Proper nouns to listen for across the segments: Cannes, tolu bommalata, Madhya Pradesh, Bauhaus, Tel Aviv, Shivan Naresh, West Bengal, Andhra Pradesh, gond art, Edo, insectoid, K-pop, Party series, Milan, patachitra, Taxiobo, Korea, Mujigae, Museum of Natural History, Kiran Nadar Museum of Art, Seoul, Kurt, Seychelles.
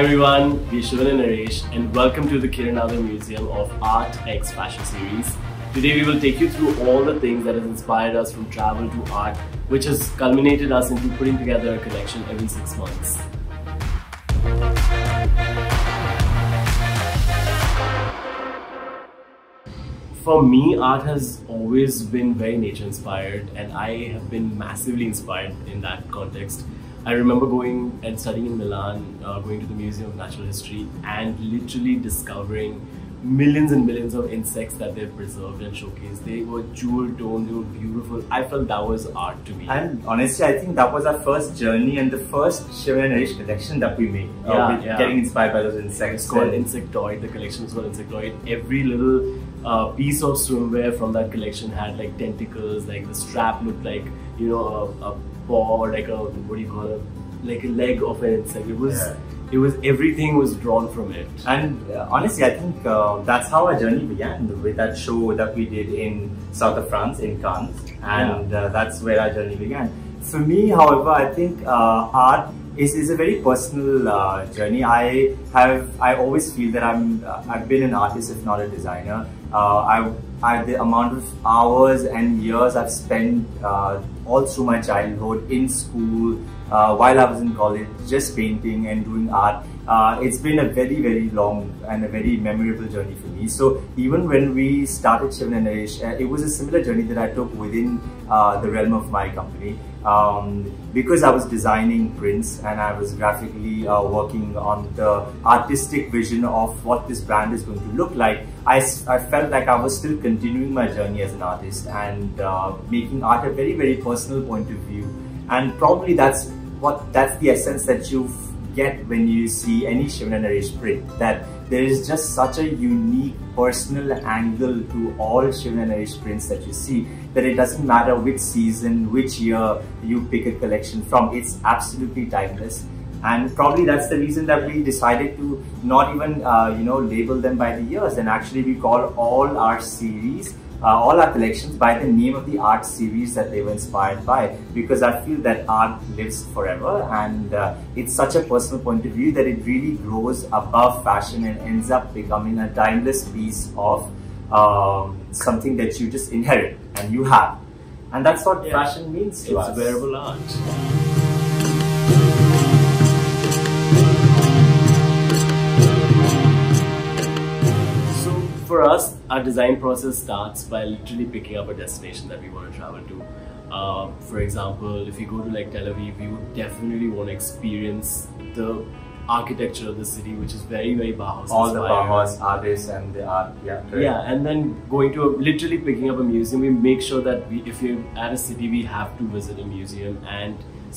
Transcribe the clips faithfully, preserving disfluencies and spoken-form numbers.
Hi everyone, we are Shivan and Naresh and welcome to the Kiran Nadar Museum of Art X Fashion Series. Today we will take you through all the things that has inspired us from travel to art, which has culminated us into putting together a collection every six months. For me, art has always been very nature inspired and I have been massively inspired in that context. I remember going and studying in Milan, uh, going to the Museum of Natural History and literally discovering millions and millions of insects that they've preserved and showcased. They were jewel-toned, they were beautiful. I felt that was art to me. And honestly, I think that was our first journey and the first Shivan Naresh collection that we made. Uh, yeah, yeah. Getting inspired by those insects. It's called Insectoid. The collection is called Insectoid. Every little uh, piece of swimwear from that collection had like tentacles, like the strap looked like, you know, a, a paw or like a, what do you call it? Like a leg of an insect. It was... Yeah. It was, everything was drawn from it. And uh, honestly, I think uh, that's how our journey began with that show that we did in south of France, in Cannes. And yeah. uh, that's where our journey began. For me, however, I think uh, art is, is a very personal uh, journey. I have, I always feel that I'm, uh, I've been an artist, if not a designer. Uh, I, I, the amount of hours and years I've spent uh, all through my childhood, in school, Uh, while I was in college, just painting and doing art. Uh, it's been a very, very long and a very memorable journey for me. So even when we started Shivan and Naresh, uh, it was a similar journey that I took within uh, the realm of my company. Um, because I was designing prints and I was graphically uh, working on the artistic vision of what this brand is going to look like, I, I felt like I was still continuing my journey as an artist and uh, making art a very, very personal point of view. And probably that's What, that's the essence that you get when you see any Shivan and Naresh print. That there is just such a unique personal angle to all Shivan and Naresh prints that you see, that it doesn't matter which season, which year you pick a collection from, it's absolutely timeless. And probably that's the reason that we decided to not even uh, you know, label them by the years, and actually we call all our series, Uh, all our collections by the name of the art series that they were inspired by, because I feel that art lives forever and uh, it's such a personal point of view that it really grows above fashion and ends up becoming a timeless piece of um, something that you just inherit and you have. And that's what yeah. fashion means to it's us. It's wearable art. For us, our design process starts by literally picking up a destination that we want to travel to. Uh, for example, if you go to like Tel Aviv, we would definitely want to experience the architecture of the city, which is very, very Bauhaus. All inspired. The Bauhaus artists and the art. Yeah, right. Yeah, and then going to a, literally picking up a museum, we make sure that we, if you're at a city, we have to visit a museum and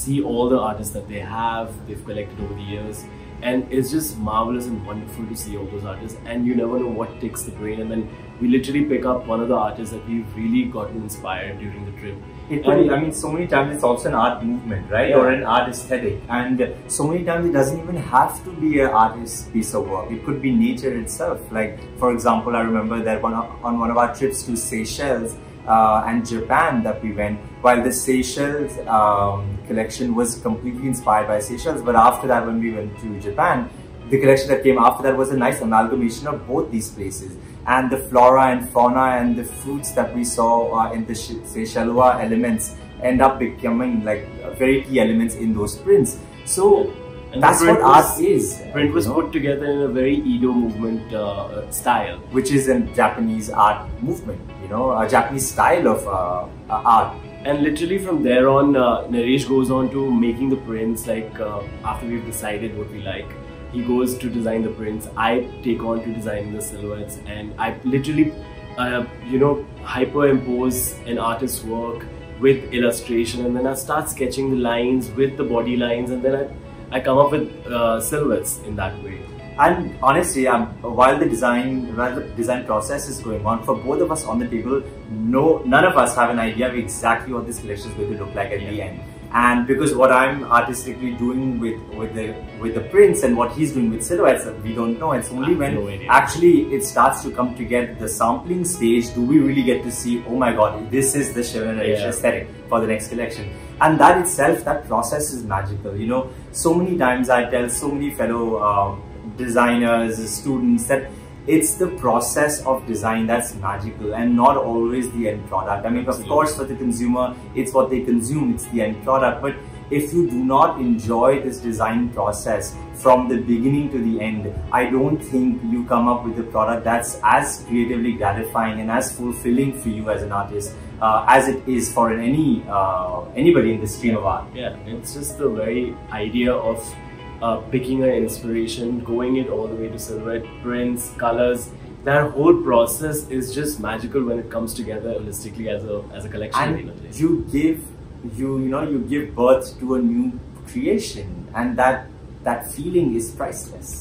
see all the artists that they have, they've collected over the years. And it's just marvelous and wonderful to see all those artists, and you never know what ticks the brain, and then we literally pick up one of the artists that we've really gotten inspired during the trip. It really, I mean, so many times it's also an art movement, right? Yeah. Or an art aesthetic, and so many times it doesn't even have to be an artist's piece of work. It could be nature itself. Like, for example, I remember that one, on one of our trips to Seychelles, Uh, and Japan that we went, while the Seychelles um, collection was completely inspired by Seychelles, but after that when we went to Japan, the collection that came after that was a nice amalgamation of both these places, and the flora and fauna and the fruits that we saw uh, in the Seychellois elements end up becoming like very key elements in those prints. So and that's what art is. Print was put together in a very Edo movement uh, style, which is a Japanese art movement, you know, a Japanese style of uh, art. And literally from there on, uh, Naresh goes on to making the prints. Like uh, after we've decided what we like, he goes to design the prints. I take on to designing the silhouettes, and I literally, uh, you know, hyperimpose an artist's work with illustration, and then I start sketching the lines with the body lines, and then I. I come up with uh, silhouettes in that way. And honestly, um, while the design while the design process is going on, for both of us on the table, no, none of us have an idea of exactly what this collection is going to look like at yeah. the end. And because what I'm artistically doing with with the with the prints and what he's doing with silhouettes, we don't know. It's only when actually it starts to come together, the sampling stage, do we really get to see, oh my god, this is the Shivan Naresh yeah. aesthetic for the next collection. And that itself, that process is magical, you know. So many times I tell so many fellow um, designers, students, that it's the process of design that's magical and not always the end product. I mean, of course, for the consumer, it's what they consume, it's the end product. But if you do not enjoy this design process from the beginning to the end, I don't think you come up with a product that's as creatively gratifying and as fulfilling for you as an artist uh, as it is for any uh, anybody in the stream yeah. of art. Yeah, it's just the very idea of Uh, picking an inspiration, going it all the way to silhouette, prints, colors. That whole process is just magical when it comes together holistically as a as a collection. And you give you you know you give birth to a new creation, and that that feeling is priceless.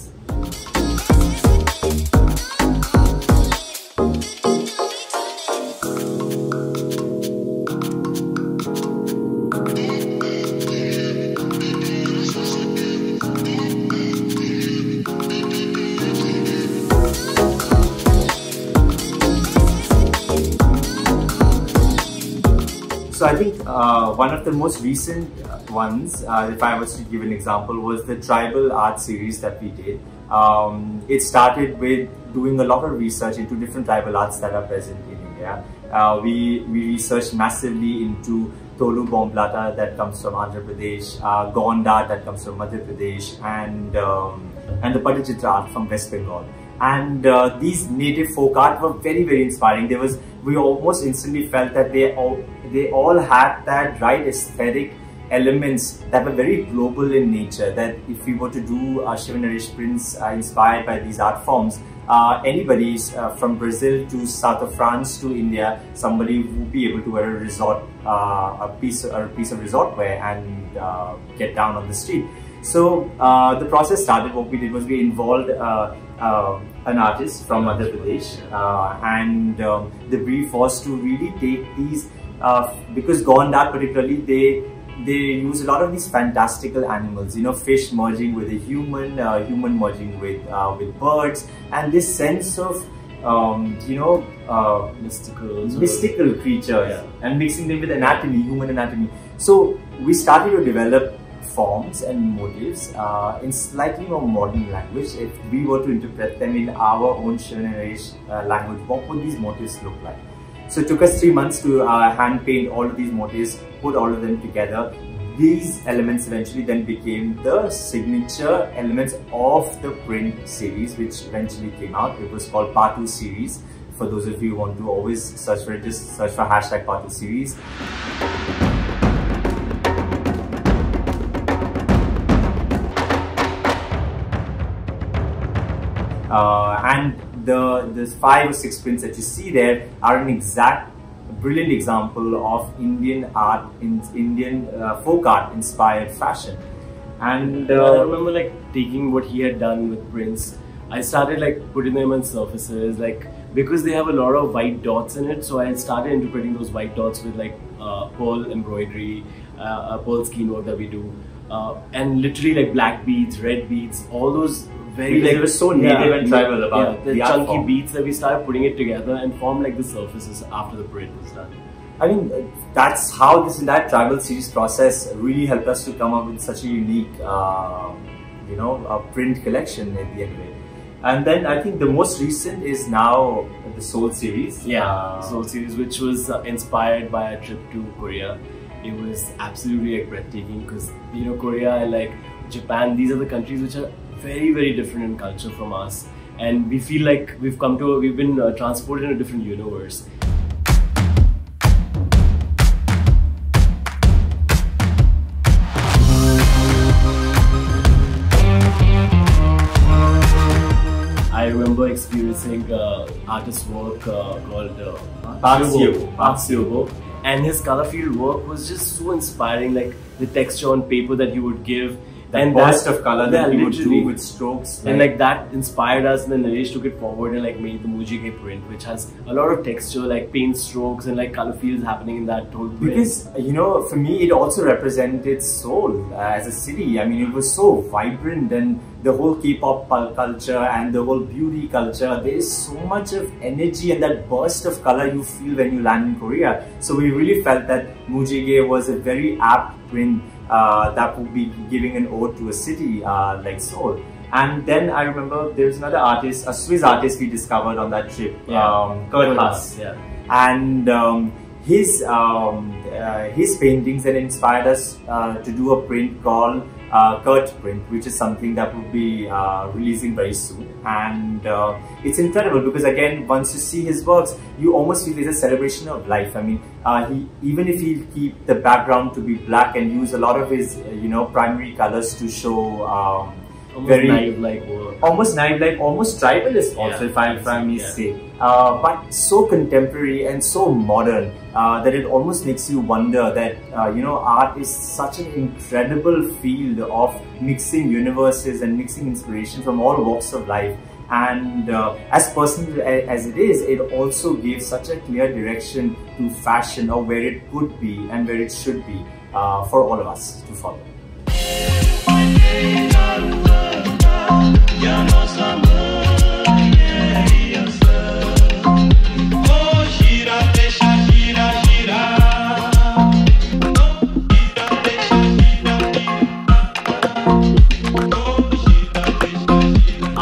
So I think uh, one of the most recent ones, uh, if I was to give an example, was the tribal art series that we did. Um, it started with doing a lot of research into different tribal arts that are present in India. Uh, we, we researched massively into tolu bommalata that comes from Andhra Pradesh, uh, gond art that comes from Madhya Pradesh, and, um, and the patachitra art from West Bengal. And uh, these native folk art were very, very inspiring. There was, we almost instantly felt that they all, they all had that right aesthetic elements that were very global in nature. That if we were to do uh, Shivan Naresh prints uh, inspired by these art forms, uh, anybody uh, from Brazil to south of France to India, somebody would be able to wear a resort, uh, a piece, or a piece of resort wear and uh, get down on the street. So uh, the process started. What we did was we involved uh, uh, an artist from Madhya Pradesh, uh, and um, the brief was to really take these, uh, because gond art particularly, they they use a lot of these fantastical animals. You know, fish merging with a human, uh, human merging with uh, with birds, and this sense of um, you know uh, mystical mystical creatures, yeah. and mixing them with anatomy, human anatomy. So we started to develop forms and motives uh, in slightly more modern language. If we were to interpret them in our own Shivan and Naresh uh, language, what would these motives look like? So it took us three months to uh, hand paint all of these motives, put all of them together. These elements eventually then became the signature elements of the print series, which eventually came out. It was called Party series. For those of you who want to always search for it, just search for hashtag Party series. Uh, and the, the five or six prints that you see there are an exact brilliant example of Indian art, in, Indian uh, folk art inspired fashion. And uh, I remember like taking what he had done with prints, I started like putting them on surfaces, like because they have a lot of white dots in it, so I started interpreting those white dots with like uh, pearl embroidery, uh, pearl skein work that we do, uh, and literally like black beads, red beads, all those. Very like, it was so native yeah, and tribal about yeah, the, the chunky form. Beats that we started putting it together and formed like the surfaces after the print was done. I mean, that's how this entire tribal series process really helped us to come up with such a unique, uh, you know, uh, print collection at the end of it. And then I think the most recent is now the Seoul series. Yeah, uh, Seoul series, which was uh, inspired by a trip to Korea. It was absolutely like, breathtaking because you know Korea and like Japan, these are the countries which are very, very different in culture from us, and we feel like we've come to, a, we've been uh, transported in a different universe. I remember experiencing uh, artist's work uh, called uh, Taxiobo. Taxiobo. And his color field work was just so inspiring, like the texture on paper that he would give. that and burst that, of color that yeah, he would do with strokes. And like, like that inspired us, and then Naresh took it forward and like made the Mujigae print, which has a lot of texture, like paint strokes and like color fields happening in that whole print. Because, you know, for me, it also represented Seoul uh, as a city. I mean, it was so vibrant, and the whole K-pop culture and the whole beauty culture, there is so much of energy and that burst of color you feel when you land in Korea. So we really felt that Mujigae was a very apt print uh, that would be giving an ode to a city uh, like Seoul. And then I remember there was another artist, a Swiss artist we discovered on that trip, Kurt. Yeah. And um, his, um, uh, his paintings that inspired us uh, to do a print called Uh, Kurt print, which is something that will be uh, releasing very soon. And uh, it's incredible because, again, once you see his works, you almost feel there's a celebration of life. I mean, uh, he, even if he'll keep the background to be black and use a lot of his, you know, primary colors to show um, almost very naive-like work. Almost naive-like, almost tribalist also, yeah, if I, if I may yeah. say. Uh, but so contemporary and so modern uh, that it almost makes you wonder that, uh, you know, art is such an incredible field of mixing universes and mixing inspiration from all walks of life. And uh, as personal as it is, it also gave such a clear direction to fashion, or where it could be and where it should be uh, for all of us to follow.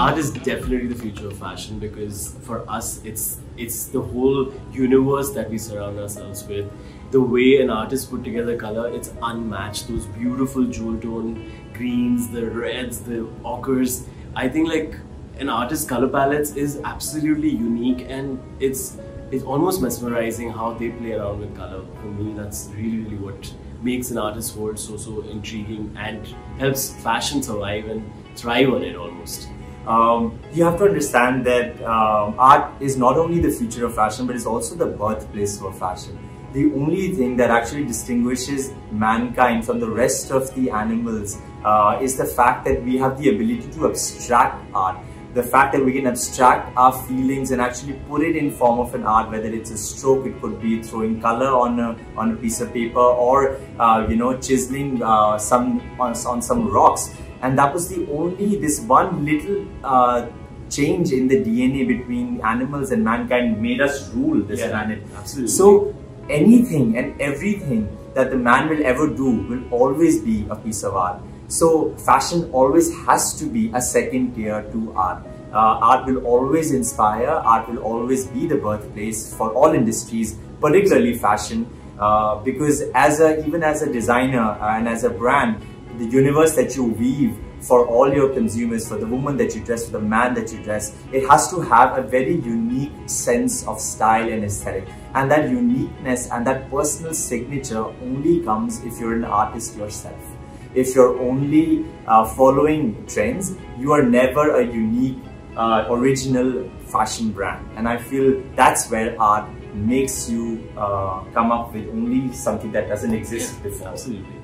Art is definitely the future of fashion, because for us it's it's the whole universe that we surround ourselves with. The way an artist put together color, it's unmatched. Those beautiful jewel tone greens, the reds, the ochres. I think like an artist's color palettes is absolutely unique, and it's it's almost mesmerizing how they play around with color. For me, that's really really what makes an artist's world so so intriguing and helps fashion survive and thrive on it almost. Um, you have to understand that um, art is not only the future of fashion, but it's also the birthplace for fashion. The only thing that actually distinguishes mankind from the rest of the animals uh, is the fact that we have the ability to abstract art. The fact that we can abstract our feelings and actually put it in form of an art, whether it's a stroke, it could be throwing color on a, on a piece of paper, or uh, you know, chiseling uh, some on, on some rocks. And that was the only, this one little uh, change in the D N A between animals and mankind made us rule this yeah, planet. Absolutely. So anything and everything that the man will ever do will always be a piece of art. So fashion always has to be a second tier to art. Uh, art will always inspire, art will always be the birthplace for all industries, particularly fashion, uh, because as a, even as a designer and as a brand, the universe that you weave for all your consumers, for the woman that you dress, for the man that you dress, it has to have a very unique sense of style and aesthetic. And that uniqueness and that personal signature only comes if you're an artist yourself. If you're only uh, following trends, you are never a unique, uh, original fashion brand. And I feel that's where art makes you uh, come up with only something that doesn't exist before. Absolutely.